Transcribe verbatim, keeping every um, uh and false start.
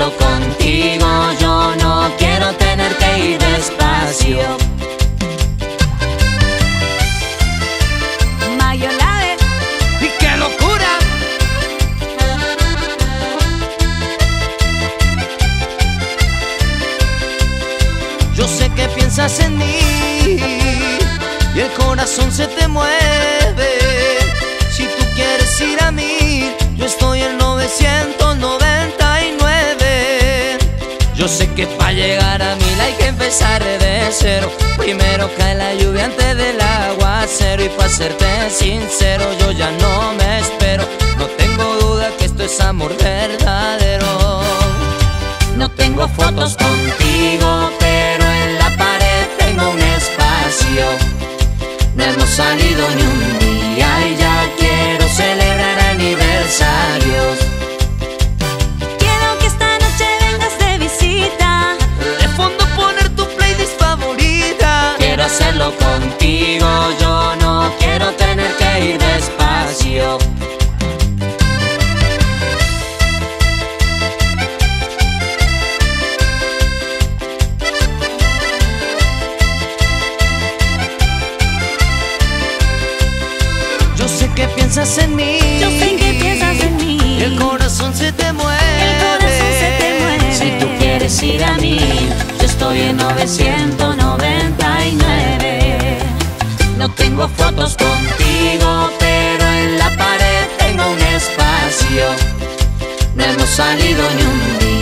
solo contigo. Yo no quiero tener que ir despacio. Mayolade. ¡Y qué locura! Yo sé que piensas en mí y el corazón se te mueve. Si tú quieres ir a mí, yo estoy en novecientos noventa y nueve. Yo sé que para llegar a mil hay que empezar de cero. Primero cae la lluvia antes del aguacero. Y para serte sincero, yo ya no me espero. No tengo duda que esto es amor verdadero. No tengo fotos contigo, pero en la pared tengo un espacio. No hemos salido ni un día y ya quiero celebrar aniversarios. Hacerlo contigo, yo no quiero tener que ir despacio. Yo sé que piensas en mí, yo sé que piensas en mí. El corazón se te mueve, el corazón se te mueve. Si tú quieres ir a mí, yo estoy en novecientos noventa y nueve. No tengo fotos contigo, pero en la pared tengo un espacio. No hemos salido ni un día.